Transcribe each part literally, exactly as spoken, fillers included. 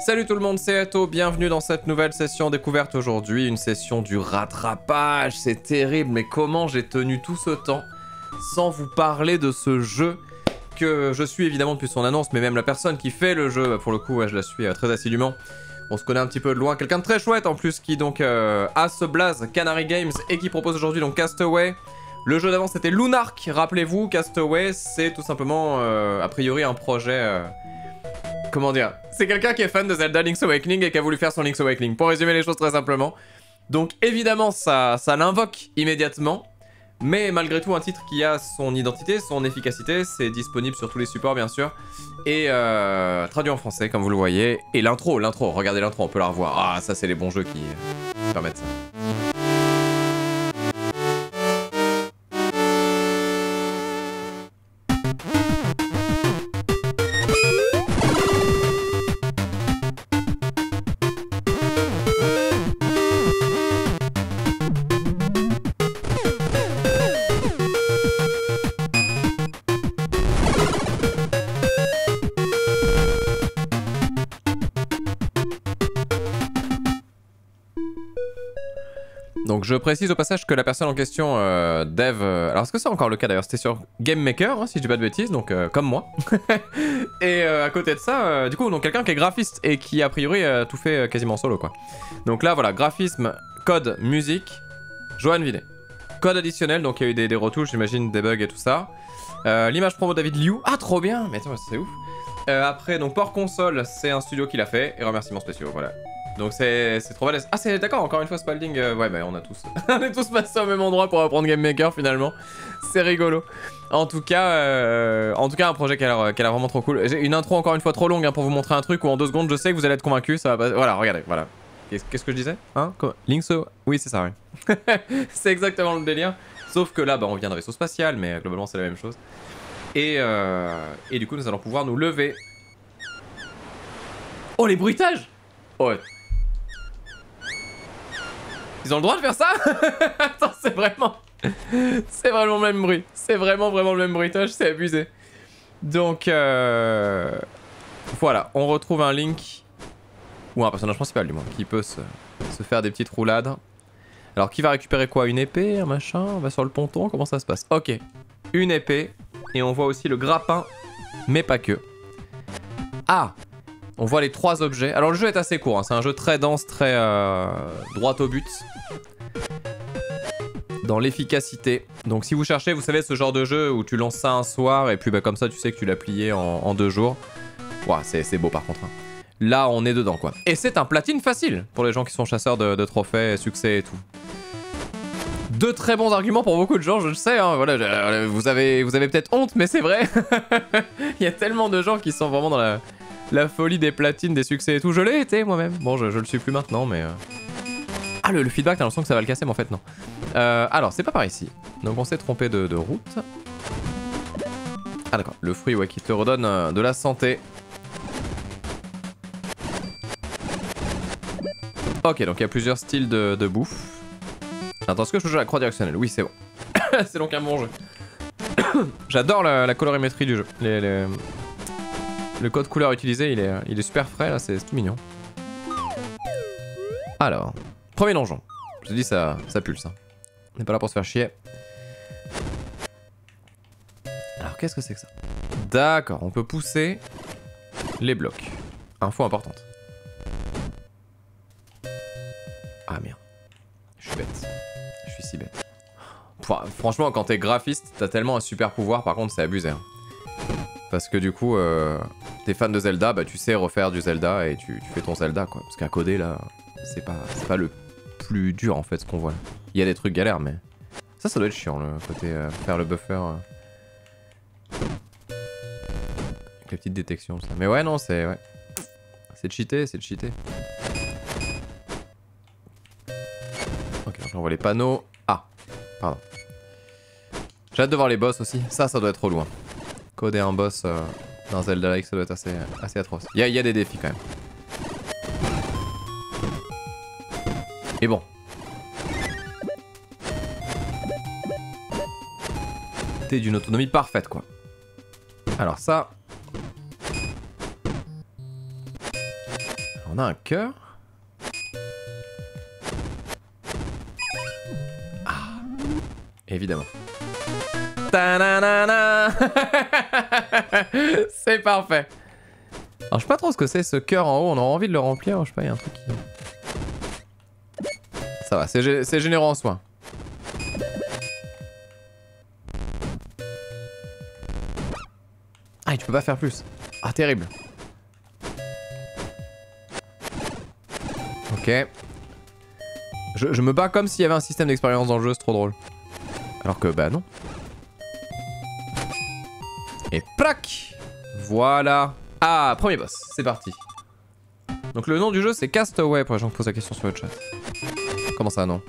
Salut tout le monde, c'est Ato, bienvenue dans cette nouvelle session découverte aujourd'hui, une session du rattrapage, c'est terrible, mais comment j'ai tenu tout ce temps sans vous parler de ce jeu que je suis évidemment depuis son annonce, mais même la personne qui fait le jeu, pour le coup ouais, je la suis euh, très assidûment. On se connaît un petit peu de loin, quelqu'un de très chouette en plus qui donc euh, a ce blaze Canary Games et qui propose aujourd'hui donc Castaway. Le jeu d'avant c'était Lunark, rappelez-vous, Castaway c'est tout simplement euh, a priori un projet... Euh, comment dire, c'est quelqu'un qui est fan de Zelda Link's Awakening et qui a voulu faire son Link's Awakening, pour résumer les choses très simplement. Donc évidemment ça, ça l'invoque immédiatement, mais malgré tout un titre qui a son identité, son efficacité, c'est disponible sur tous les supports bien sûr. Et euh, traduit en français comme vous le voyez, et l'intro, l'intro, regardez l'intro, on peut la revoir. Ah ça c'est les bons jeux qui permettent ça. Donc je précise au passage que la personne en question, euh, Dev, euh, alors est-ce que c'est encore le cas d'ailleurs, c'était sur Game Maker, hein, si je dis pas de bêtises, donc euh, comme moi. Et euh, à côté de ça, euh, du coup, donc quelqu'un qui est graphiste et qui a priori euh, tout fait euh, quasiment solo quoi. Donc là voilà, graphisme, code, musique, Joann Vinet. Code additionnel, donc il y a eu des, des retouches, j'imagine, des bugs et tout ça. Euh, L'image promo David Liu, ah trop bien, mais attends, c'est ouf. Euh, après, donc Port Console, c'est un studio qui l'a fait, et remerciements spéciaux, voilà. Donc c'est trop balèze. Ah c'est d'accord, encore une fois Spalding, euh, ouais bah on a tous on est tous passés au même endroit pour apprendre Game Maker finalement. C'est rigolo. En tout cas, euh, en tout cas un projet qui a l'air qui a l'air vraiment trop cool. J'ai une intro encore une fois trop longue hein, pour vous montrer un truc où en deux secondes je sais que vous allez être convaincus, ça va passer. Voilà, regardez, voilà. Qu'est-ce que je disais hein? Link's... Oui c'est ça, oui. C'est exactement le délire. Sauf que là bah on vient d'un vaisseau spatial, mais globalement c'est la même chose. Et, euh, et du coup nous allons pouvoir nous lever. Oh les bruitages. Oh ouais. Ils ont le droit de faire ça? Attends, c'est vraiment... C'est vraiment le même bruit. C'est vraiment, vraiment le même bruitage, c'est abusé. Donc, euh... voilà, on retrouve un Link... Ou un personnage principal, du moins, qui peut se, se faire des petites roulades. Alors, qui va récupérer quoi? Une épée, un machin? On va sur le ponton, comment ça se passe? Ok, une épée. Et on voit aussi le grappin, mais pas que. Ah! On voit les trois objets. Alors le jeu est assez court, hein. C'est un jeu très dense, très euh, droit au but. Dans l'efficacité. Donc si vous cherchez, vous savez ce genre de jeu où tu lances ça un soir et puis bah, comme ça tu sais que tu l'as plié en, en deux jours. Ouah, c'est beau par contre. Hein. Là on est dedans quoi. Et c'est un platine facile pour les gens qui sont chasseurs de, de trophées, succès et tout. Deux très bons arguments pour beaucoup de gens, je le sais, hein, voilà, je, vous avez, vous avez peut-être honte mais c'est vrai. Il y a tellement de gens qui sont vraiment dans la... La folie des platines, des succès et tout, je l'ai été moi-même. Bon, je, je le suis plus maintenant, mais... Euh... Ah, le, le feedback, t'as l'impression que ça va le casser, mais en fait, non. Euh, alors, c'est pas par ici. Donc, on s'est trompé de, de route. Ah, d'accord. Le fruit, ouais, qui te redonne euh, de la santé. Ok, donc il y a plusieurs styles de, de bouffe. Attends, est-ce que je joue à la croix directionnelle? Oui, c'est bon. C'est donc un bon jeu. J'adore la, la colorimétrie du jeu. Les... les... Le code couleur utilisé, il est, il est super frais, là, c'est tout mignon. Alors, premier donjon. Je te dis, ça, ça pulse. Hein. On n'est pas là pour se faire chier. Alors, qu'est-ce que c'est que ça? D'accord, on peut pousser les blocs. Info importante. Ah, merde. Je suis bête. Je suis si bête. Enfin, franchement, quand t'es graphiste, t'as tellement un super pouvoir, par contre, c'est abusé. Hein. Parce que du coup, euh, t'es fan de Zelda, bah tu sais refaire du Zelda et tu, tu fais ton Zelda quoi. Parce qu'à coder là, c'est pas, pas le plus dur en fait ce qu'on voit. Il y a des trucs galères mais... Ça, ça doit être chiant le côté euh, faire le buffer. Euh... Avec la petite détection ça. Mais ouais non, c'est... Ouais. C'est cheaté, c'est cheaté. Ok, on voit les panneaux. Ah, pardon. J'ai hâte de voir les boss aussi. Ça, ça doit être trop loin. Coder un boss euh, dans Zelda-like, ça doit être assez, assez atroce. Il y, y a des défis quand même. Et bon. T'es d'une autonomie parfaite quoi. Alors ça... On a un cœur. Ah, évidemment. C'est parfait. Alors je sais pas trop ce que c'est ce cœur en haut, on a envie de le remplir, je sais pas, il y a un truc qui... Ça va, c'est généreux en soins. Ah, et tu peux pas faire plus. Ah, terrible. Ok. Je, je me bats comme s'il y avait un système d'expérience dans le jeu, c'est trop drôle. Alors que bah non. Et plac. Voilà. Ah, premier boss, c'est parti. Donc le nom du jeu c'est Castaway pour les gens qui posent la question sur le chat. Comment ça non?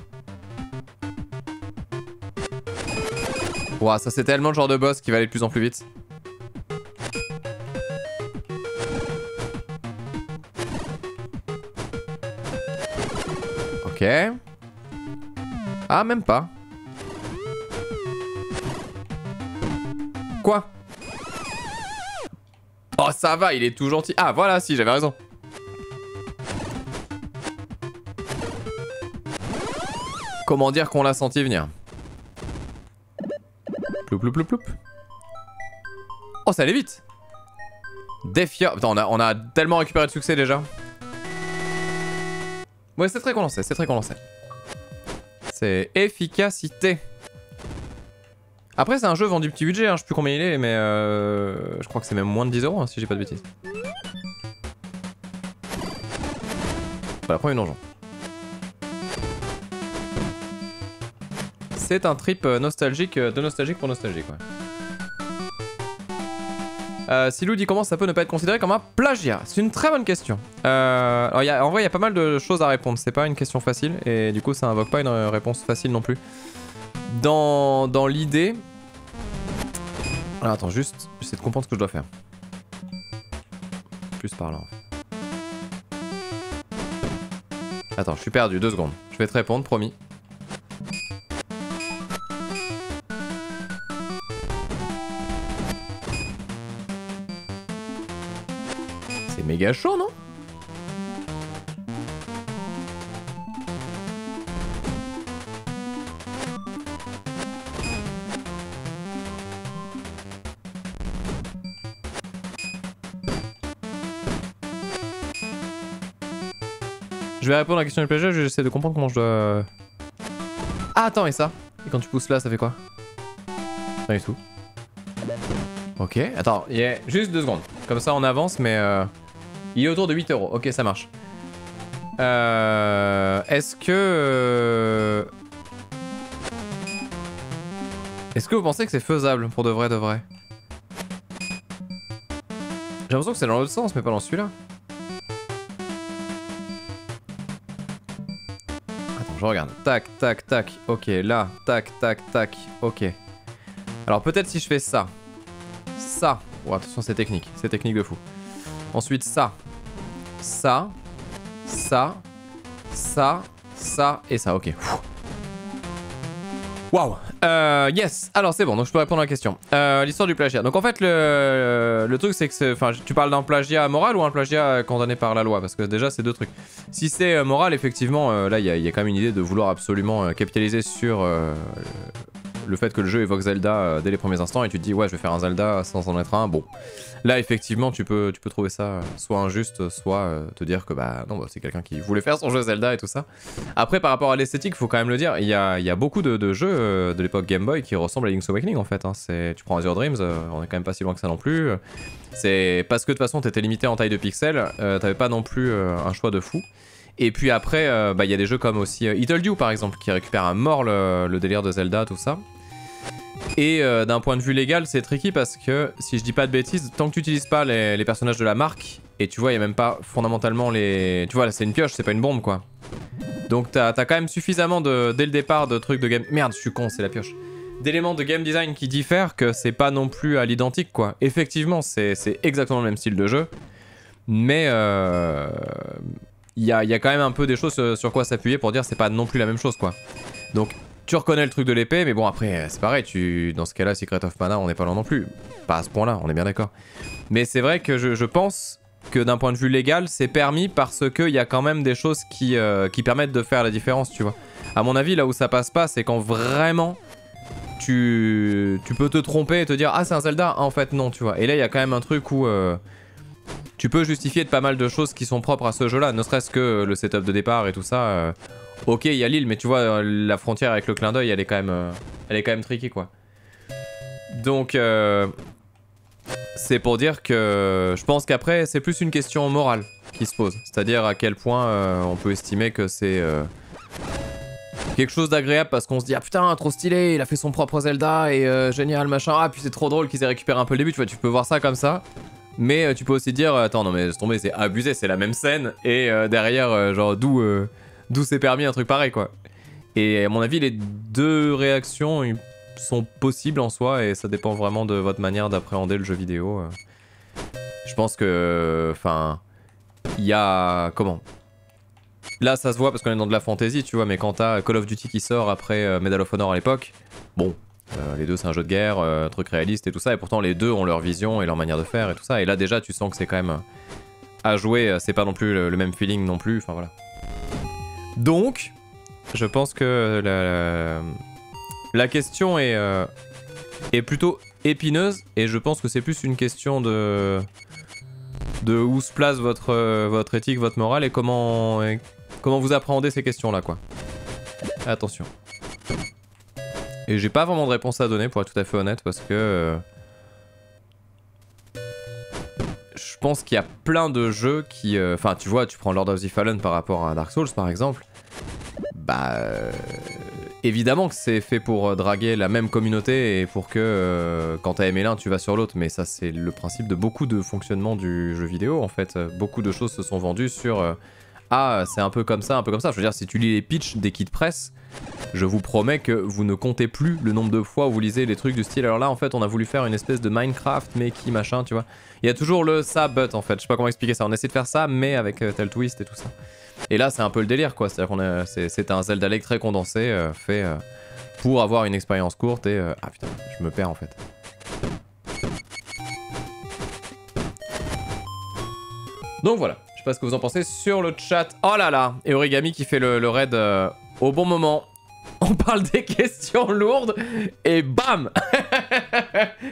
Ouah, ça c'est tellement le genre de boss qui va aller de plus en plus vite. Ok. Ah, même pas. Quoi? Oh ça va, il est tout gentil. Ah voilà, si j'avais raison. Comment dire qu'on l'a senti venir? Ploup ploup ploup ploup. Oh ça allait vite. Défiant. Putain, on a, on a tellement récupéré de succès déjà. Ouais c'est très condensé, c'est très condensé. C'est efficacité. Après c'est un jeu vendu petit budget, hein, je sais plus combien il est mais euh, je crois que c'est même moins de dix euros hein, si j'ai pas de bêtises. Voilà, prends une donjon. C'est un trip nostalgique, de nostalgique pour nostalgique ouais. Euh, Silou dit comment ça peut ne pas être considéré comme un plagiat? C'est une très bonne question. Euh, alors y a, en vrai il y a pas mal de choses à répondre, c'est pas une question facile et du coup ça invoque pas une réponse facile non plus. Dans, dans l'idée... Alors attends, juste, j'essaie de comprendre ce que je dois faire. Plus par là. Attends, je suis perdu, deux secondes. Je vais te répondre, promis. C'est méga chaud, non ? Je vais répondre à la question du plagiat, je vais essayer de comprendre comment je dois... Ah attends, et ça? Et quand tu pousses là, ça fait quoi? Rien du tout. Ok, attends, il est juste deux secondes. Comme ça on avance, mais euh... il est autour de huit euros, ok ça marche. Euh... Est-ce que... Est-ce que vous pensez que c'est faisable pour de vrai de vrai? J'ai l'impression que c'est dans l'autre sens, mais pas dans celui-là. Je regarde. Tac, tac, tac. Ok, là. Tac, tac, tac. Ok. Alors peut-être si je fais ça. Ça. Oh, attention, c'est technique. C'est technique de fou. Ensuite, ça. Ça. Ça. Ça. Ça. Et ça. Ok. Waouh. Yes. Alors c'est bon. Donc je peux répondre à la question. Euh, L'histoire du plagiat. Donc en fait, le, le truc c'est que... Enfin, tu parles d'un plagiat moral ou un plagiat condamné par la loi? Parce que déjà, c'est deux trucs. Si c'est euh, moral, effectivement, euh, là il y, y a quand même une idée de vouloir absolument euh, capitaliser sur euh, le fait que le jeu évoque Zelda euh, dès les premiers instants et tu te dis ouais je vais faire un Zelda sans en être un, bon. Là effectivement tu peux, tu peux trouver ça euh, soit injuste, soit euh, te dire que bah non bah, c'est quelqu'un qui voulait faire son jeu Zelda et tout ça. Après par rapport à l'esthétique, faut quand même le dire, il y a, y a beaucoup de, de jeux euh, de l'époque Game Boy qui ressemblent à Link's Awakening en fait. Hein, tu prends Azure Dreams, euh, on est quand même pas si loin que ça non plus. Euh, C'est parce que de toute façon t'étais limité en taille de pixels, euh, t'avais pas non plus euh, un choix de fou. Et puis après, euh, bah, y a des jeux comme aussi euh, Little Dew par exemple, qui récupère à mort le, le délire de Zelda, tout ça. Et euh, d'un point de vue légal, c'est tricky parce que, si je dis pas de bêtises, tant que tu utilises pas les, les personnages de la marque, et tu vois, y a même pas fondamentalement les... Tu vois, là c'est une pioche, c'est pas une bombe quoi. Donc t'as t'as quand même suffisamment de, dès le départ de trucs de game... Merde, je suis con, c'est la pioche. D'éléments de game design qui diffèrent, que c'est pas non plus à l'identique quoi. Effectivement c'est exactement le même style de jeu, mais il euh, y, a, y a quand même un peu des choses sur quoi s'appuyer pour dire c'est pas non plus la même chose quoi. Donc tu reconnais le truc de l'épée, mais bon après c'est pareil, tu, dans ce cas là Secret of Mana on n'est pas là non plus, pas à ce point là, on est bien d'accord. Mais c'est vrai que je, je pense que d'un point de vue légal, c'est permis parce qu'il y a quand même des choses qui, euh, qui permettent de faire la différence, tu vois. À mon avis, là où ça passe pas, c'est quand vraiment tu, tu peux te tromper et te dire « Ah, c'est un Zelda !» En fait, non, tu vois. Et là, il y a quand même un truc où euh, tu peux justifier de pas mal de choses qui sont propres à ce jeu-là, ne serait-ce que le setup de départ et tout ça. Euh, ok, il y a l'île, mais tu vois, la frontière avec le clin d'œil, elle est quand même, euh, elle est quand même tricky, quoi. Donc... Euh, c'est pour dire que je pense qu'après c'est plus une question morale qui se pose, c'est-à-dire à quel point euh, on peut estimer que c'est euh, quelque chose d'agréable parce qu'on se dit ah putain trop stylé, il a fait son propre Zelda et euh, génial machin, ah puis c'est trop drôle qu'ils aient récupéré un peu le début, tu vois, tu peux voir ça comme ça, mais euh, tu peux aussi dire attends non mais laisse tomber, c'est abusé, c'est la même scène et euh, derrière euh, genre d'où euh, d'où c'est permis un truc pareil quoi. Et à mon avis les deux réactions ils sont possibles en soi et ça dépend vraiment de votre manière d'appréhender le jeu vidéo. Je pense que, enfin, il y a comment. Là, ça se voit parce qu'on est dans de la fantasy, tu vois. Mais quand t'as Call of Duty qui sort après Medal of Honor à l'époque, bon, euh, les deux c'est un jeu de guerre, euh, truc réaliste et tout ça. Et pourtant, les deux ont leur vision et leur manière de faire et tout ça. Et là, déjà, tu sens que c'est quand même à jouer. C'est pas non plus le, le même feeling non plus. Enfin voilà. Donc, je pense que la, la La question est, euh, est plutôt épineuse et je pense que c'est plus une question de, de où se place votre, euh, votre éthique, votre morale et comment, et comment vous appréhendez ces questions-là, quoi. Attention. Et j'ai pas vraiment de réponse à donner, pour être tout à fait honnête, parce que... Euh, je pense qu'il y a plein de jeux qui... Enfin, euh, tu vois, tu prends Lord of the Fallen par rapport à Dark Souls, par exemple. Bah... Euh, évidemment que c'est fait pour draguer la même communauté et pour que euh, quand t'as aimé l'un tu vas sur l'autre, mais ça c'est le principe de beaucoup de fonctionnement du jeu vidéo en fait. Beaucoup de choses se sont vendues sur euh, ah c'est un peu comme ça, un peu comme ça. Je veux dire si tu lis les pitchs des kits presse, je vous promets que vous ne comptez plus le nombre de fois où vous lisez les trucs du style alors là en fait on a voulu faire une espèce de Minecraft mais qui machin tu vois. Il y a toujours le ça but en fait, je sais pas comment expliquer ça, on essaie de faire ça mais avec euh, tel twist et tout ça. Et là c'est un peu le délire quoi, c'est-à-dire qu'on c'est un Zelda Lake très condensé euh, fait euh, pour avoir une expérience courte et... Euh, ah putain, je me perds en fait. Donc voilà, je sais pas ce que vous en pensez sur le chat. Oh là là, et Origami qui fait le, le raid euh, au bon moment. On parle des questions lourdes et bam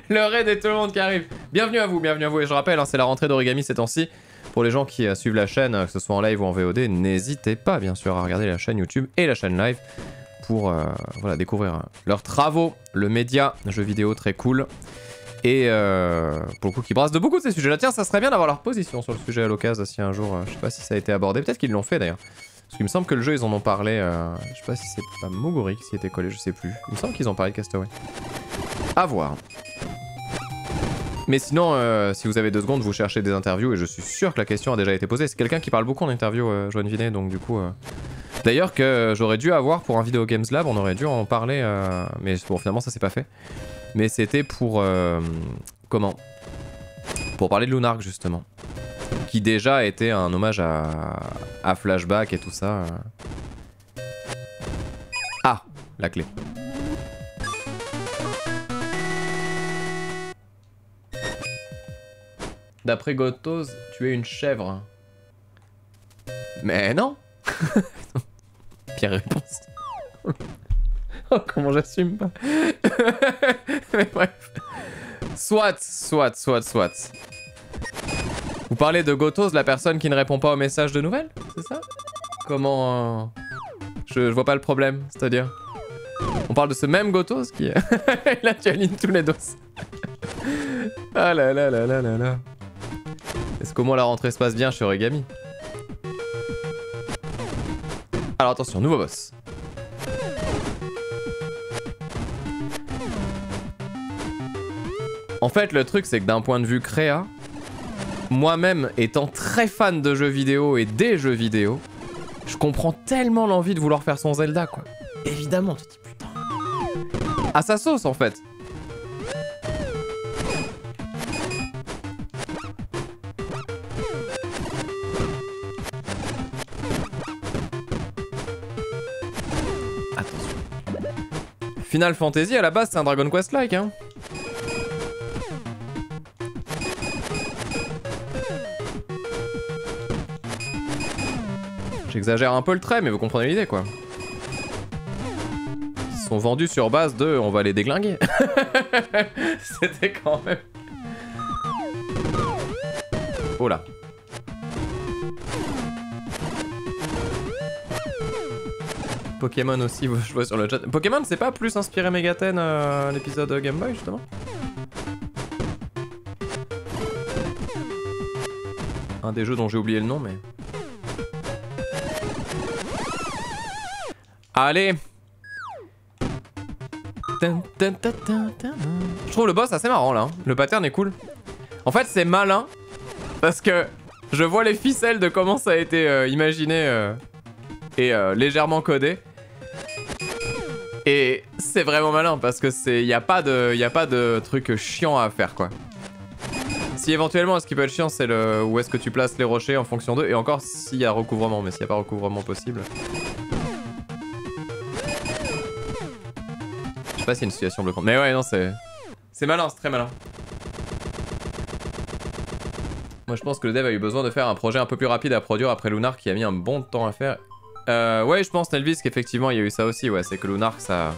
le raid et tout le monde qui arrive. Bienvenue à vous, bienvenue à vous. Et je rappelle, hein, c'est la rentrée d'Origami ces temps-ci. Pour les gens qui euh, suivent la chaîne, que ce soit en live ou en V O D, n'hésitez pas bien sûr à regarder la chaîne YouTube et la chaîne live pour euh, voilà, découvrir euh, leurs travaux, le média, jeux vidéo très cool et euh, pour le coup qui brasse de beaucoup de ces sujets là. Tiens, ça serait bien d'avoir leur position sur le sujet à l'occasion si un jour, euh, je sais pas si ça a été abordé, peut-être qu'ils l'ont fait d'ailleurs. Parce qu'il me semble que le jeu ils en ont parlé, euh, je sais pas si c'est pas Mogori qui s'y était collé, je sais plus. Il me semble qu'ils ont parlé de Castaway. À voir. Mais sinon, euh, si vous avez deux secondes, vous cherchez des interviews et je suis sûr que la question a déjà été posée. C'est quelqu'un qui parle beaucoup en interview, euh, Joann Vinet, donc du coup... Euh... D'ailleurs que euh, j'aurais dû avoir pour un Video Games Lab, on aurait dû en parler, euh... mais bon finalement ça s'est pas fait. Mais c'était pour... Euh... Comment ? Pour parler de Lunark justement. Qui déjà était un hommage à, à Flashback et tout ça. Euh... Ah, la clé. D'après Gotos, tu es une chèvre. Mais non. Pire réponse. Oh, comment j'assume pas. Mais bref. Soit, soit, soit, soit. Vous parlez de Gotos, la personne qui ne répond pas aux messages de nouvelles, c'est ça? Comment... Euh... Je, je vois pas le problème, c'est-à-dire... On parle de ce même Gotos qui... Là, tu alignes tous les dos. Ah là là là là là là. Est-ce qu'au moins la rentrée se passe bien chez Origami? Alors attention, nouveau boss. En fait, le truc, c'est que d'un point de vue créa, moi-même étant très fan de jeux vidéo et des jeux vidéo, je comprends tellement l'envie de vouloir faire son Zelda, quoi. Évidemment, tu te dis putain. À sa sauce, en fait. Final Fantasy, à la base, c'est un Dragon Quest-like, hein. J'exagère un peu le trait, mais vous comprenez l'idée, quoi. Ils sont vendus sur base de on va les déglinguer. C'était quand même. Oh là. Pokémon aussi, je vois sur le chat. Pokémon, c'est pas plus inspiré Megaten euh, l'épisode Game Boy, justement? Un des jeux dont j'ai oublié le nom, mais... Allez! Je trouve le boss assez marrant, là. Hein. Le pattern est cool. En fait, c'est malin, parce que je vois les ficelles de comment ça a été euh, imaginé... Euh... Et euh, légèrement codé. Et c'est vraiment malin parce que c'est, y a pas de, y a pas de truc chiant à faire, quoi. Si éventuellement, ce qui peut être chiant, c'est le où est-ce que tu places les rochers en fonction d'eux. Et encore s'il y a recouvrement, mais s'il n'y a pas recouvrement possible. Je sais pas si c'est une situation bloquante. Mais ouais, non, c'est, c'est malin, c'est très malin. Moi, je pense que le dev a eu besoin de faire un projet un peu plus rapide à produire après Lunark qui a mis un bon temps à faire. Euh, ouais, je pense, Nelvis, qu'effectivement, il y a eu ça aussi, ouais, c'est que Lunark, ça,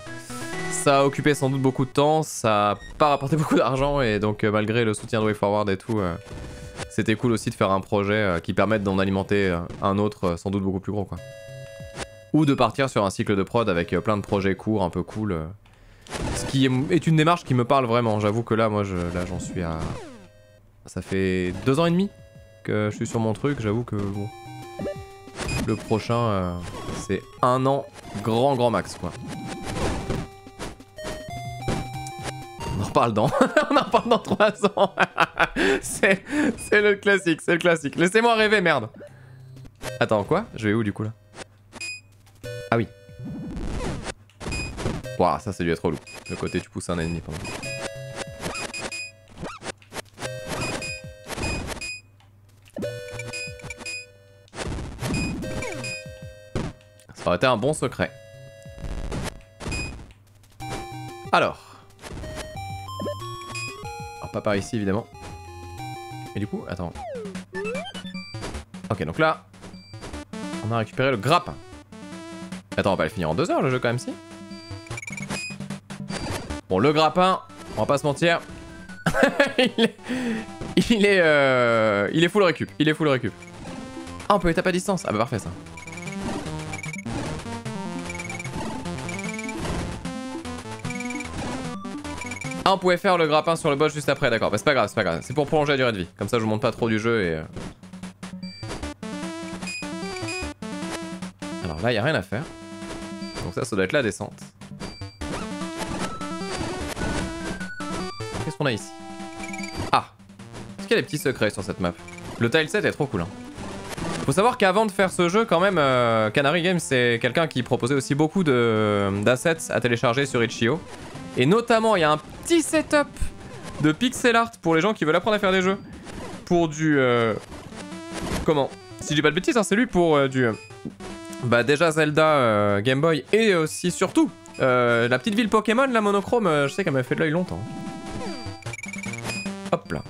ça a occupé sans doute beaucoup de temps, ça a pas rapporté beaucoup d'argent, et donc euh, malgré le soutien de WayForward et tout, euh, c'était cool aussi de faire un projet euh, qui permette d'en alimenter euh, un autre, euh, sans doute beaucoup plus gros, quoi. Ou de partir sur un cycle de prod avec euh, plein de projets courts, un peu cool, euh, ce qui est une démarche qui me parle vraiment, j'avoue que là, moi, je, là, j'en suis à... Ça fait deux ans et demi que je suis sur mon truc, j'avoue que, bon... Le prochain, euh, c'est un an, grand grand max, quoi. On en reparle dans, on en reparle dans trois ans. C'est le classique, c'est le classique. Laissez-moi rêver, merde. Attends, quoi? Je vais où du coup là? Ah oui. Waouh, ça c'est dû être relou. Le côté tu pousses un ennemi, pardon. Ça aurait été un bon secret. Alors. Alors, pas par ici, évidemment. Et du coup, attends. Ok, donc là, on a récupéré le grappin. Attends, on va le finir en deux heures, le jeu, quand même, si? Bon, le grappin, on va pas se mentir. Il est... Il est, euh... Il est full récup, il est full récup. Ah, on peut les taper à distance. Ah bah, parfait, ça. Ah, on pouvait faire le grappin sur le boss juste après, d'accord. Bah c'est pas grave, c'est pas grave. C'est pour prolonger la durée de vie. Comme ça je vous montre pas trop du jeu et... Euh... Alors là y'a rien à faire. Donc ça, ça doit être la descente. Qu'est-ce qu'on a ici? Ah! Est-ce qu'il y a des petits secrets sur cette map? Le tileset est trop cool, hein. Faut savoir qu'avant de faire ce jeu quand même, euh, Canary Games c'est quelqu'un qui proposait aussi beaucoup d'assets à télécharger sur itch point io. Et notamment, il y a un petit setup de pixel art pour les gens qui veulent apprendre à faire des jeux. Pour du... Euh... Comment? Si je dis pas de bêtises, hein, c'est lui pour euh, du... Euh... Bah déjà Zelda, euh, Game Boy et aussi surtout euh, la petite ville Pokémon, la monochrome, euh, je sais qu'elle m'a fait de l'œil longtemps. Hop là.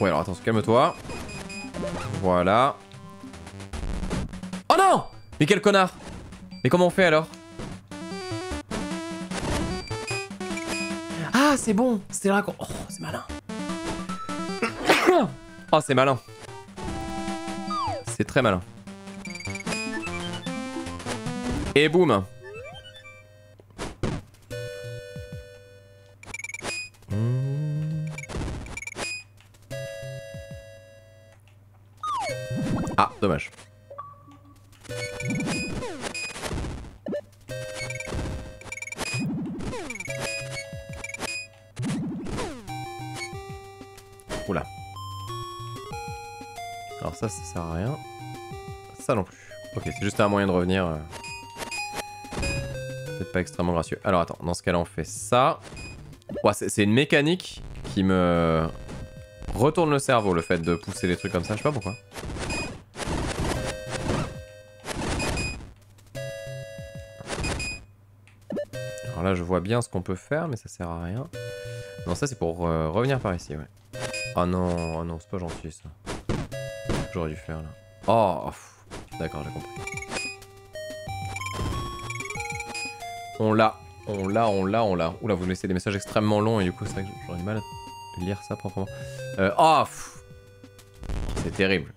Ouais alors attends, calme-toi. Voilà. Oh non! Mais quel connard! Mais comment on fait alors? Ah c'est bon! C'est là qu'on... Oh c'est malin! Oh c'est malin! C'est très malin. Et boum! Ah, dommage. Oula. Alors ça, ça sert à rien. Ça non plus. Ok, c'est juste un moyen de revenir. Peut-être pas extrêmement gracieux. Alors attends, dans ce cas-là, on fait ça. Ouais, c'est une mécanique qui me retourne le cerveau, le fait de pousser les trucs comme ça. Je sais pas pourquoi. Alors là, je vois bien ce qu'on peut faire, mais ça sert à rien. Non, ça c'est pour euh, revenir par ici, ouais. Oh non, oh non, c'est pas gentil ça. J'aurais dû faire là. Oh, oh d'accord, j'ai compris. On l'a, on l'a, on l'a, on l'a. Oula, vous me laissez des messages extrêmement longs et du coup, c'est vrai que j'aurais du mal à lire ça proprement. Euh, oh, c'est terrible.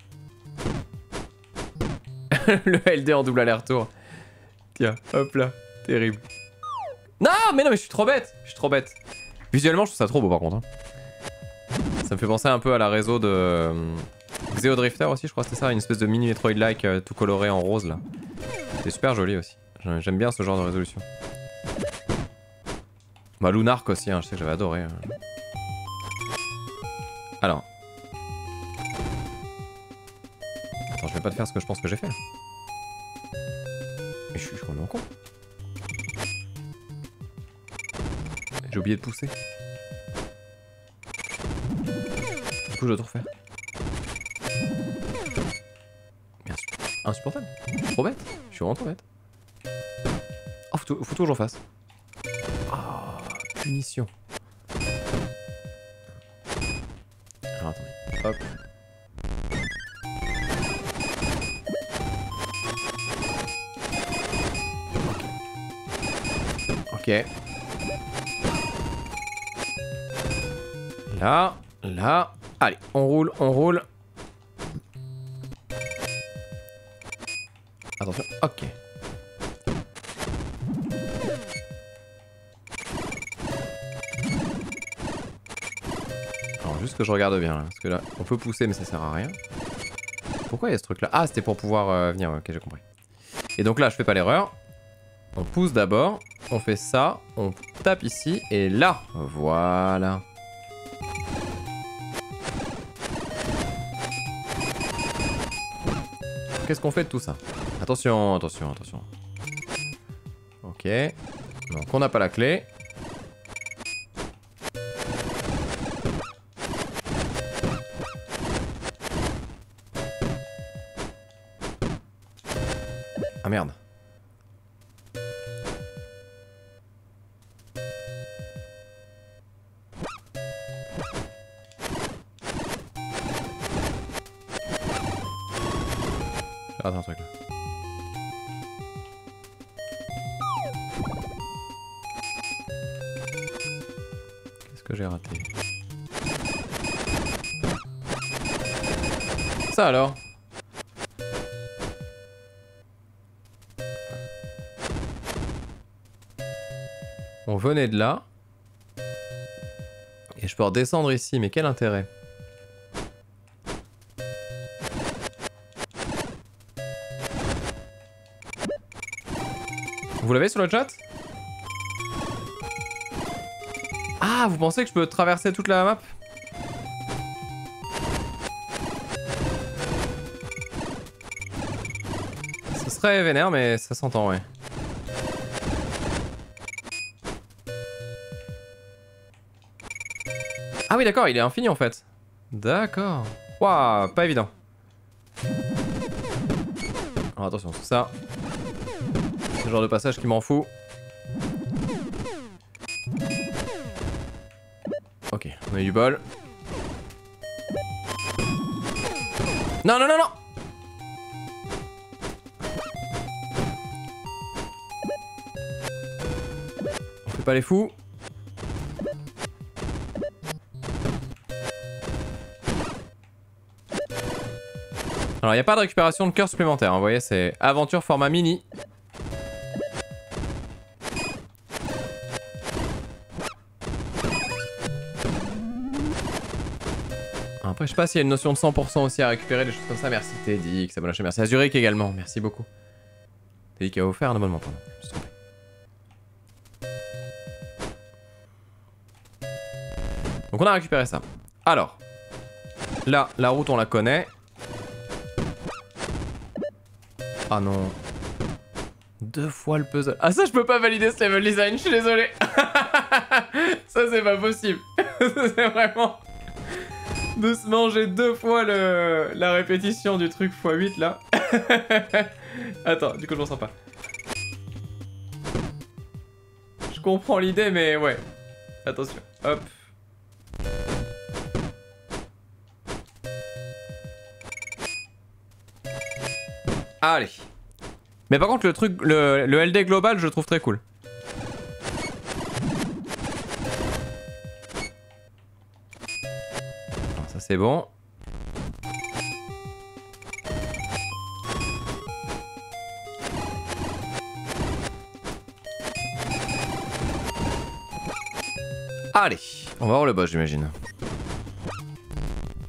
Le L D en double aller-retour. Tiens, hop là, terrible. Non, mais non, mais je suis trop bête, je suis trop bête. Visuellement, je trouve ça trop beau par contre. Hein. Ça me fait penser un peu à la réseau de euh, Xeodrifter aussi, je crois que c'était ça, une espèce de mini Metroid-like euh, tout coloré en rose là. C'est super joli aussi. J'aime bien ce genre de résolution. Bah Lunark aussi, hein, je sais que j'avais adoré. Hein. Alors. Attends, je vais pas te faire ce que je pense que j'ai fait. Mais je suis complètement con. J'ai oublié de pousser. Du coup je dois tout refaire. Merde, insupportable. Trop bête. Je suis vraiment trop bête. Oh, faut, faut toujours en face. Ah, oh, punition. Alors attendez, hop. Ok. Là, là. Allez, on roule, on roule. Attention, ok. Que je regarde bien là, parce que là on peut pousser mais ça sert à rien. Pourquoi il y a ce truc là? Ah, c'était pour pouvoir euh, venir, ouais, ok j'ai compris. Et donc là je fais pas l'erreur. On pousse d'abord, on fait ça, on tape ici et là, voilà. Qu'est-ce qu'on fait de tout ça? Attention, attention, attention. Ok, donc on n'a pas la clé. Ah merde. Attends un truc là. Qu'est-ce que j'ai raté? Ça alors? On venait de là. Et je peux redescendre ici, mais quel intérêt? Vous l'avez sur le chat? Ah, vous pensez que je peux traverser toute la map? Ce serait vénère, mais ça s'entend, ouais. Ah oui d'accord, il est infini en fait. D'accord. Waouh, pas évident. Alors attention, c'est ça. C'est le genre de passage qui m'en fout. Ok, on a eu du bol. Non, non, non, non. On fait pas les fous. Alors il n'y a pas de récupération de cœur supplémentaire, hein, vous voyez c'est aventure format mini. Après je sais pas s'il y a une notion de cent pour cent aussi à récupérer, des choses comme ça. Merci Teddy, que ça m'a lâché, merci Azuric également, merci beaucoup. Teddy qui a offert un abonnement, pardon. Je me Donc on a récupéré ça. Alors, là la route on la connaît. Ah non. Deux fois le puzzle. Ah ça je peux pas valider ce level design, je suis désolé. Ça c'est pas possible. C'est vraiment... De se manger deux fois le... la répétition du truc fois huit là. Attends, du coup je m'en sens pas. Je comprends l'idée, mais ouais. Attention, hop. Allez. Mais par contre, le truc, le, le L D global, je trouve très cool. Ça, c'est bon. Allez, on va voir le boss, j'imagine.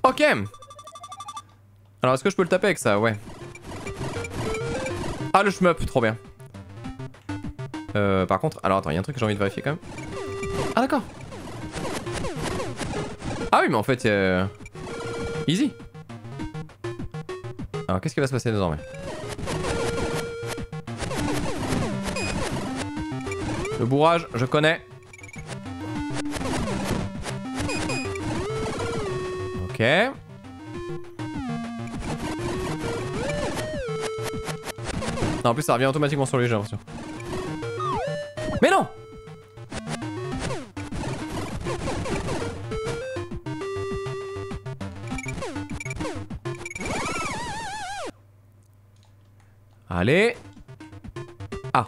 Ok. Alors, est-ce que je peux le taper avec ça? Ouais. Ah, le shmup, trop bien. Euh, par contre, alors attends, il y a un truc que j'ai envie de vérifier quand même. Ah, d'accord. Ah oui, mais en fait, euh... easy. Alors, qu'est-ce qui va se passer désormais? Le bourrage, je connais. Ok. Non, en plus ça revient automatiquement sur lui, j'ai l'impression. Mais non! Allez. Ah.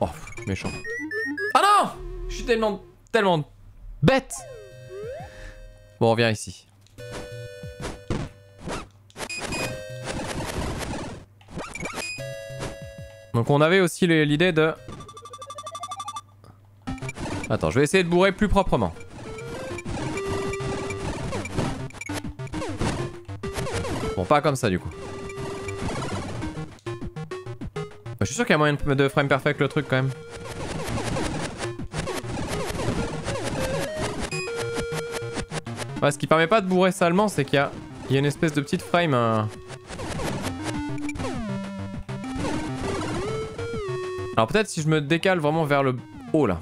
Oh, méchant. Ah non! Je suis tellement... tellement... bête. Bon, on revient ici. Donc on avait aussi l'idée de... Attends, je vais essayer de bourrer plus proprement. Bon, pas comme ça du coup. Je suis sûr qu'il y a moyen de frame perfect le truc quand même. Ouais, ce qui permet pas de bourrer salement, c'est qu'il y a, il y a une espèce de petite frame. Hein. Alors peut-être si je me décale vraiment vers le haut là.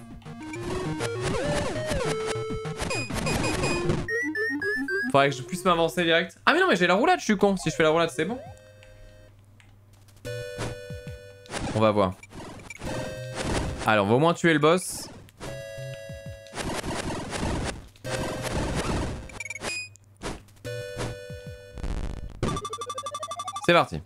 Faudrait que je puisse m'avancer direct. Ah mais non mais j'ai la roulade, je suis con. Si je fais la roulade, c'est bon. On va voir. Alors on va au moins tuer le boss. C'est parti.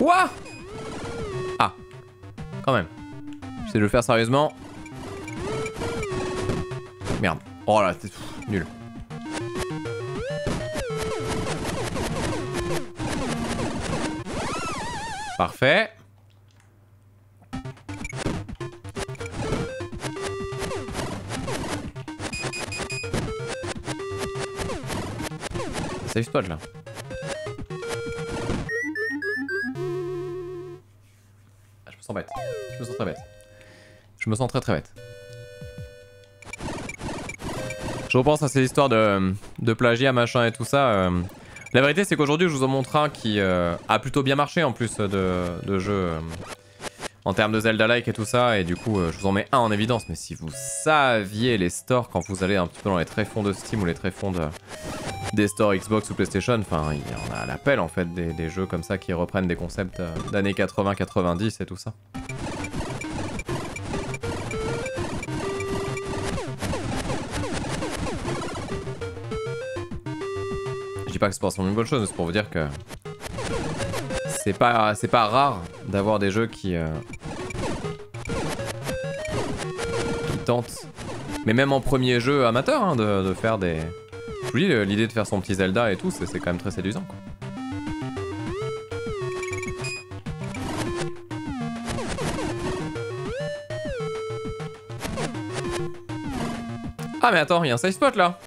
Ouah! Ah, quand même. J'essaie de le faire sérieusement. Merde. Oh là, c'est nul. Parfait. Save spot là. Ah, je me sens bête. Je me sens très bête. Je me sens très très bête. Je repense à ces histoires de, de plagiat, machin et tout ça. Euh, la vérité, c'est qu'aujourd'hui, je vous en montre un qui euh, a plutôt bien marché en plus de, de jeu euh, en termes de Zelda-like et tout ça. Et du coup, euh, je vous en mets un en évidence. Mais si vous saviez les stores quand vous allez un petit peu dans les tréfonds de Steam ou les tréfonds de, des stores Xbox ou PlayStation, enfin, il y en a à l'appel en fait des, des jeux comme ça qui reprennent des concepts euh, d'années quatre-vingts quatre-vingt-dix et tout ça. Pas que c'est forcément une bonne chose, c'est pour vous dire que c'est pas c'est pas rare d'avoir des jeux qui, euh, qui tentent, mais même en premier jeu amateur, hein, de, de faire des... Je vous dis, l'idée de faire son petit Zelda et tout, c'est quand même très séduisant, quoi. Ah mais attends, il y a un safe spot là.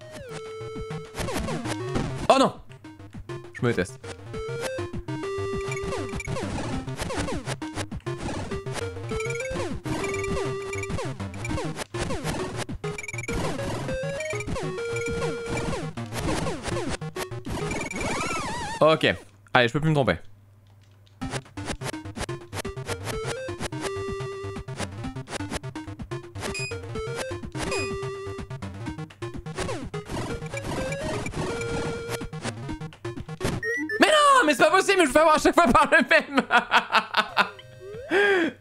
Oh non! Je me déteste. Ok. Allez, je peux plus me tromper. Mais non, mais c'est pas possible, je me fais avoir à chaque fois par le même.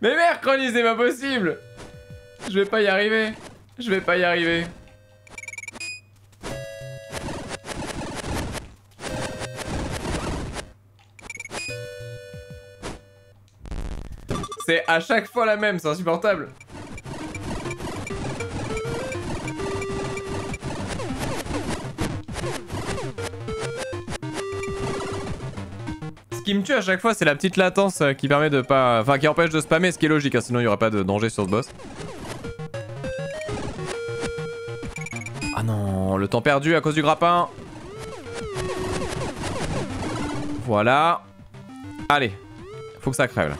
Mais mercredi, c'est pas possible. Je vais pas y arriver. Je vais pas y arriver. C'est à chaque fois la même, c'est insupportable. Ce qui me tue à chaque fois, c'est la petite latence qui permet de pas, enfin qui empêche de spammer, ce qui est logique, hein, sinon il n'y aurait pas de danger sur ce boss. Ah non, le temps perdu à cause du grappin. Voilà. Allez, faut que ça crève là.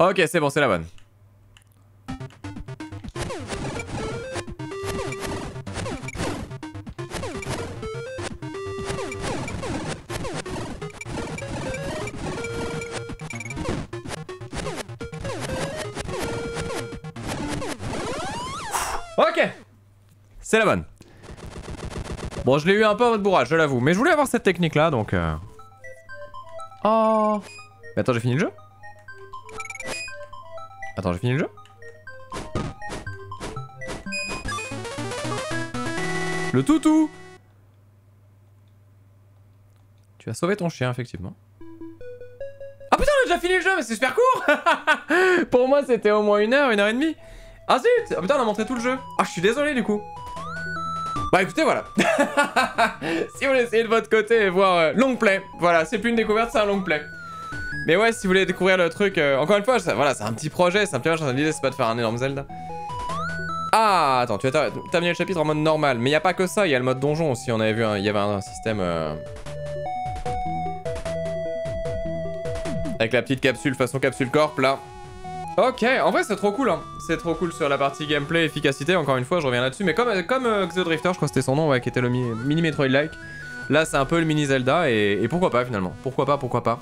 Ok, c'est bon, c'est la bonne. Ok, c'est la bonne. Bon, je l'ai eu un peu à votre bourrage, je l'avoue. Mais je voulais avoir cette technique là, donc... Euh... Oh... Mais attends, j'ai fini le jeu ? Attends, j'ai fini le jeu. Le toutou. Tu as sauvé ton chien, effectivement. Ah putain, on a déjà fini le jeu, mais c'est super court. Pour moi, c'était au moins une heure, une heure et demie. Ah zut. Ah putain, on a montré tout le jeu. Ah, je suis désolé, du coup. Bah écoutez, voilà. Si vous voulez essayer de votre côté et voir euh, long play. Voilà, c'est plus une découverte, c'est un long play. Mais ouais, si vous voulez découvrir le truc, euh, encore une fois, ça, voilà, c'est un petit projet, c'est un petit projet, l'idée c'est pas de faire un énorme Zelda. Ah, attends, tu as terminé le chapitre en mode normal, mais il y a pas que ça, il y a le mode donjon aussi, on avait vu, il y avait un, un système euh... avec la petite capsule façon capsule corp là. Ok, en vrai c'est trop cool, hein. C'est trop cool sur la partie gameplay, efficacité, encore une fois, je reviens là-dessus, mais comme, comme euh, Xeodrifter, je crois que c'était son nom, ouais, qui était le mi mini Metroid-like. Là, c'est un peu le mini Zelda et, et pourquoi pas finalement, pourquoi pas, pourquoi pas.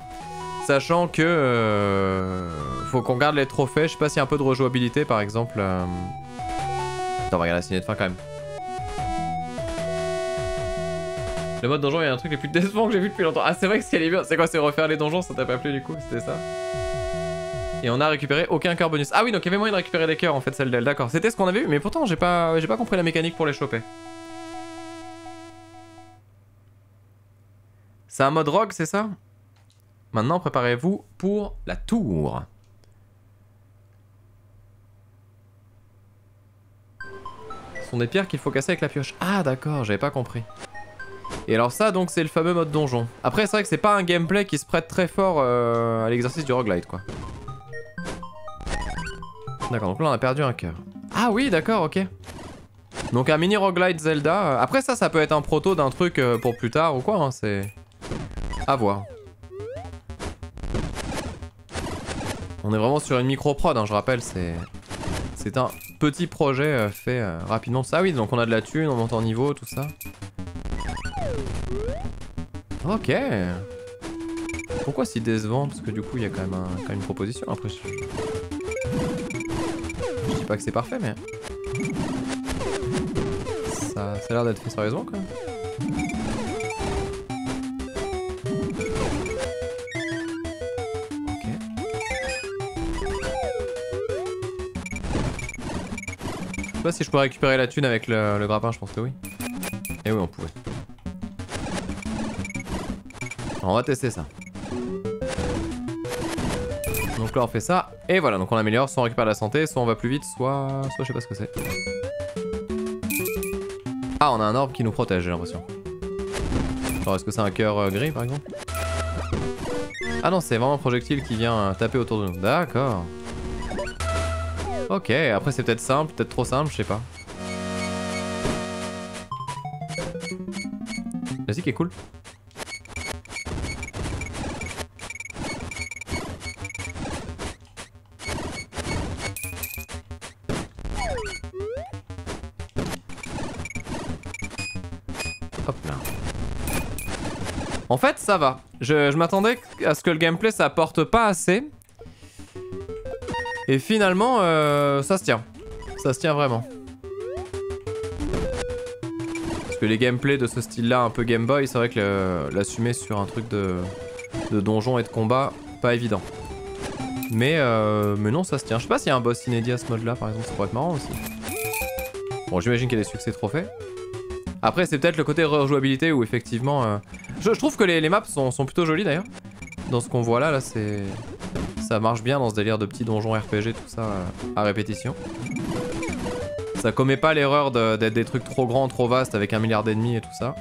Sachant que euh, faut qu'on garde les trophées, je sais pas s'il y a un peu de rejouabilité par exemple. Euh... Attends, on va regarder la signée de fin quand même. Le mode donjon est un truc les plus décevants que j'ai vu depuis longtemps. Ah c'est vrai que ce qu'elle est bien, c'est quoi, c'est refaire les donjons, ça t'a pas plu du coup, c'était ça. Et on a récupéré aucun cœur bonus. Ah oui, donc il y avait moyen de récupérer des cœurs en fait, celle d'elle, d'accord. C'était ce qu'on avait vu, mais pourtant j'ai pas, j'ai pas compris la mécanique pour les choper. C'est un mode rogue, c'est ça ? Maintenant, préparez-vous pour la tour. Ce sont des pierres qu'il faut casser avec la pioche. Ah d'accord, j'avais pas compris. Et alors ça, donc, c'est le fameux mode donjon. Après, c'est vrai que c'est pas un gameplay qui se prête très fort euh, à l'exercice du roguelite, quoi. D'accord, donc là, on a perdu un cœur. Ah oui, d'accord, ok. Donc un mini roguelite Zelda. Après ça, ça peut être un proto d'un truc euh, pour plus tard ou quoi, hein, c'est... à voir. On est vraiment sur une micro-prod, hein, je rappelle, c'est c'est un petit projet euh, fait euh, rapidement. Ça, ah oui, donc on a de la thune, on monte en niveau, tout ça. Ok. Pourquoi si décevant? Parce que du coup, il y a quand même, un, quand même une proposition. Après, je... je dis pas que c'est parfait, mais... Ça, ça a l'air d'être fait sérieusement, quand même. Je sais pas si je pourrais récupérer la thune avec le, le grappin, je pense que oui. Et oui, on pouvait. Alors, on va tester ça. Donc là, on fait ça. Et voilà, donc on améliore. Soit on récupère la santé, soit on va plus vite, soit... soit je sais pas ce que c'est. Ah, on a un orbe qui nous protège, j'ai l'impression. Genre, est-ce que c'est un cœur euh, gris, par exemple? Ah non, c'est vraiment un projectile qui vient euh, taper autour de nous. D'accord. Ok, après c'est peut-être simple, peut-être trop simple, je sais pas. La musique est cool. En fait, ça va. Je, je m'attendais à ce que le gameplay ça apporte pas assez. Et finalement, euh, ça se tient. Ça se tient vraiment. Parce que les gameplays de ce style-là, un peu Game Boy, c'est vrai que euh, l'assumer sur un truc de, de donjon et de combat, pas évident. Mais, euh, mais non, ça se tient. Je sais pas s'il y a un boss inédit à ce mode-là, par exemple, ça pourrait être marrant aussi. Bon, j'imagine qu'il y a des succès trophées. Après, c'est peut-être le côté rejouabilité où effectivement... Euh... Je, je trouve que les, les maps sont, sont plutôt jolies d'ailleurs. Dans ce qu'on voit là, là, c'est... Ça marche bien dans ce délire de petits donjons R P G, tout ça, euh, à répétition. Ça commet pas l'erreur d'être de, des trucs trop grands, trop vastes, avec un milliard d'ennemis et tout ça.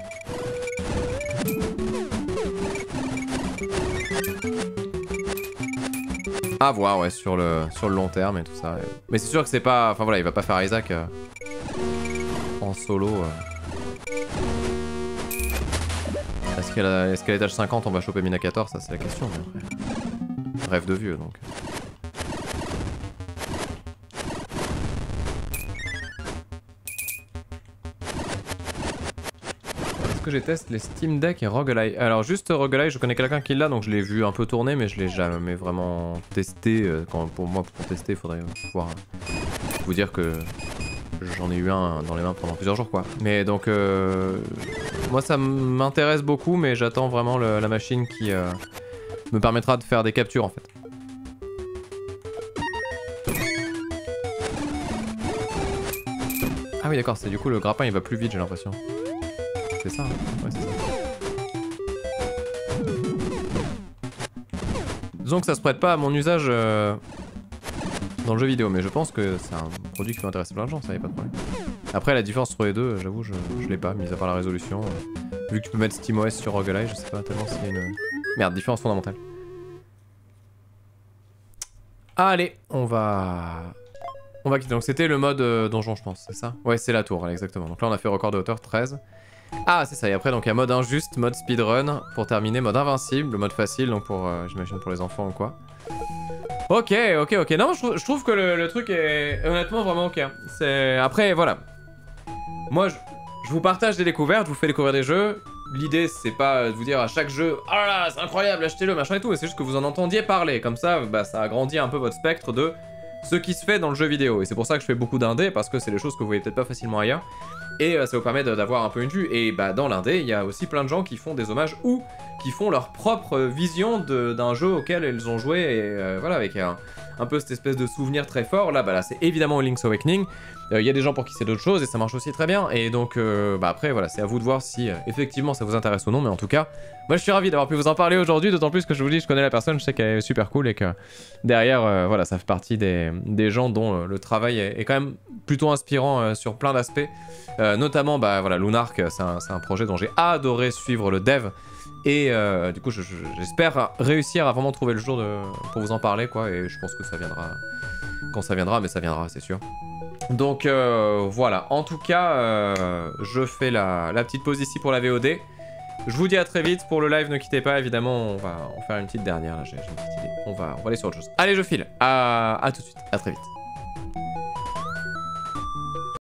À voir, ouais, sur le, sur le long terme et tout ça. Ouais. Mais c'est sûr que c'est pas... Enfin voilà, il va pas faire Isaac euh, en solo... Euh. Est-ce qu'à est qu l'étage cinquante on va choper Minacator? Ça c'est la question. Mais après. Rêve de vieux donc. Est-ce que j'ai testé les Steam Deck et Roguelite? Alors juste Roguelite, je connais quelqu'un qui l'a donc je l'ai vu un peu tourner mais je l'ai jamais vraiment testé. Quand, pour moi pour tester il faudrait pouvoir vous dire que j'en ai eu un dans les mains pendant plusieurs jours quoi. Mais donc... Euh... Moi ça m'intéresse beaucoup mais j'attends vraiment le, la machine qui euh, me permettra de faire des captures en fait. Ah oui d'accord, c'est du coup le grappin il va plus vite j'ai l'impression. C'est ça hein? Ouais c'est ça. Disons que ça se prête pas à mon usage euh, dans le jeu vidéo mais je pense que c'est un produit qui peut intéresser plein de gens, ça y a pas de problème. Après la différence entre les deux, j'avoue, je, je l'ai pas, mis à part la résolution. Euh, vu que tu peux mettre SteamOS sur Roguelite, je sais pas tellement s'il y a une... Merde, différence fondamentale. Allez, on va... On va quitter. Donc c'était le mode euh, donjon, je pense, c'est ça? Ouais, c'est la tour, exactement. Donc là, on a fait record de hauteur, treize. Ah, c'est ça, et après, donc il y a mode injuste, mode speedrun, pour terminer, mode invincible, mode facile, donc pour, euh, j'imagine, pour les enfants ou quoi. Ok, ok, ok. Non, je, je trouve que le, le truc est honnêtement vraiment ok. C'est... Après, voilà. Moi, je, je vous partage des découvertes, je vous fais découvrir des jeux. L'idée, c'est pas de vous dire à chaque jeu « Oh là là, c'est incroyable, achetez-le, machin et tout », mais c'est juste que vous en entendiez parler. Comme ça, bah, ça agrandit un peu votre spectre de ce qui se fait dans le jeu vidéo. Et c'est pour ça que je fais beaucoup d'indés, parce que c'est des choses que vous voyez peut-être pas facilement ailleurs. Et euh, ça vous permet d'avoir un peu une vue. Et bah, dans l'indé, il y a aussi plein de gens qui font des hommages ou qui font leur propre vision d'un jeu auquel ils ont joué. Et euh, voilà, avec un, un peu cette espèce de souvenir très fort. Là, bah, là c'est évidemment Link's Awakening. Il euh, y a des gens pour qui c'est d'autres choses et ça marche aussi très bien. Et donc, euh, bah après, voilà, c'est à vous de voir si euh, effectivement ça vous intéresse ou non. Mais en tout cas, moi je suis ravi d'avoir pu vous en parler aujourd'hui. D'autant plus que je vous dis, je connais la personne, je sais qu'elle est super cool et que derrière, euh, voilà, ça fait partie des, des gens dont euh, le travail est, est quand même plutôt inspirant euh, sur plein d'aspects. Euh, notamment, bah voilà, Lunark, c'est un, un projet dont j'ai adoré suivre le dev. Et euh, du coup, je, je, j'espère réussir à vraiment trouver le jour de, pour vous en parler, quoi. Et je pense que ça viendra quand ça viendra, mais ça viendra, c'est sûr. Donc euh, voilà, en tout cas, euh, je fais la, la petite pause ici pour la V O D. Je vous dis à très vite pour le live, ne quittez pas, évidemment, on va en faire une petite dernière, là, j'ai une petite idée. On va, on va aller sur autre chose. Allez, je file, à, à tout de suite, à très vite.